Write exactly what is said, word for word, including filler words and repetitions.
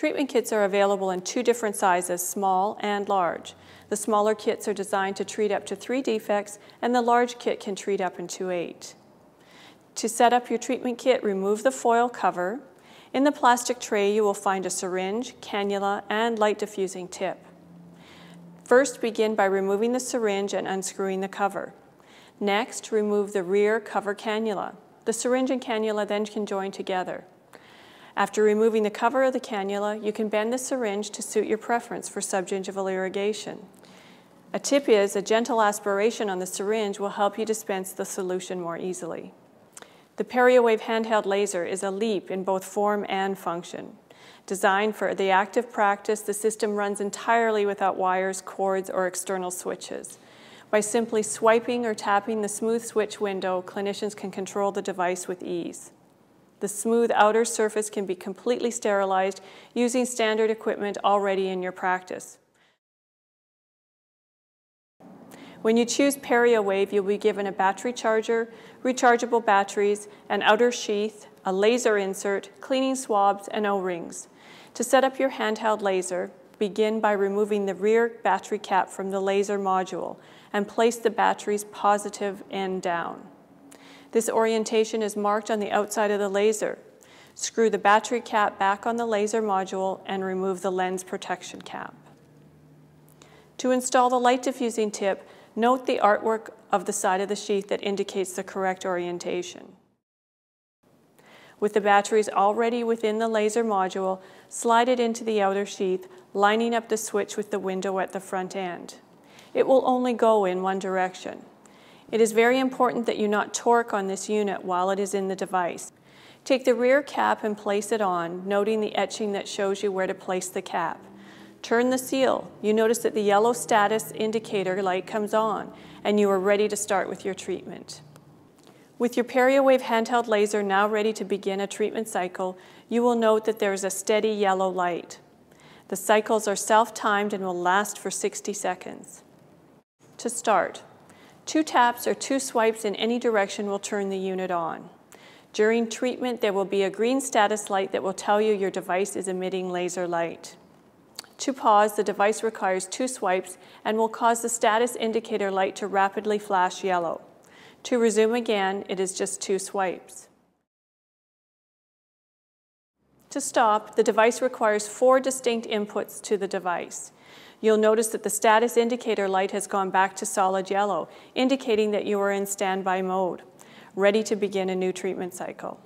Treatment kits are available in two different sizes, small and large. The smaller kits are designed to treat up to three defects, and the large kit can treat up to eight. To set up your treatment kit, remove the foil cover. In the plastic tray, you will find a syringe, cannula, and light diffusing tip. First, begin by removing the syringe and unscrewing the cover. Next, remove the rear cover cannula. The syringe and cannula then can join together. After removing the cover of the cannula, you can bend the syringe to suit your preference for subgingival irrigation. A tip is a gentle aspiration on the syringe will help you dispense the solution more easily. The PerioWave handheld laser is a leap in both form and function. Designed for the active practice, the system runs entirely without wires, cords, or external switches. By simply swiping or tapping the smooth switch window, clinicians can control the device with ease. The smooth outer surface can be completely sterilized using standard equipment already in your practice. When you choose PerioWave, you'll be given a battery charger, rechargeable batteries, an outer sheath, a laser insert, cleaning swabs, and O-rings. To set up your handheld laser, begin by removing the rear battery cap from the laser module and place the battery's positive end down. This orientation is marked on the outside of the laser. Screw the battery cap back on the laser module and remove the lens protection cap. To install the light diffusing tip, note the artwork of the side of the sheath that indicates the correct orientation. With the batteries already within the laser module, slide it into the outer sheath, lining up the switch with the window at the front end. It will only go in one direction. It is very important that you not torque on this unit while it is in the device. Take the rear cap and place it on, noting the etching that shows you where to place the cap. Turn the seal. You notice that the yellow status indicator light comes on, and you are ready to start with your treatment. With your PerioWave handheld laser now ready to begin a treatment cycle, you will note that there is a steady yellow light. The cycles are self-timed and will last for sixty seconds. To start, two taps or two swipes in any direction will turn the unit on. During treatment, there will be a green status light that will tell you your device is emitting laser light. To pause, the device requires two swipes and will cause the status indicator light to rapidly flash yellow. To resume again, it is just two swipes. To stop, the device requires four distinct inputs to the device. You'll notice that the status indicator light has gone back to solid yellow, indicating that you are in standby mode, ready to begin a new treatment cycle.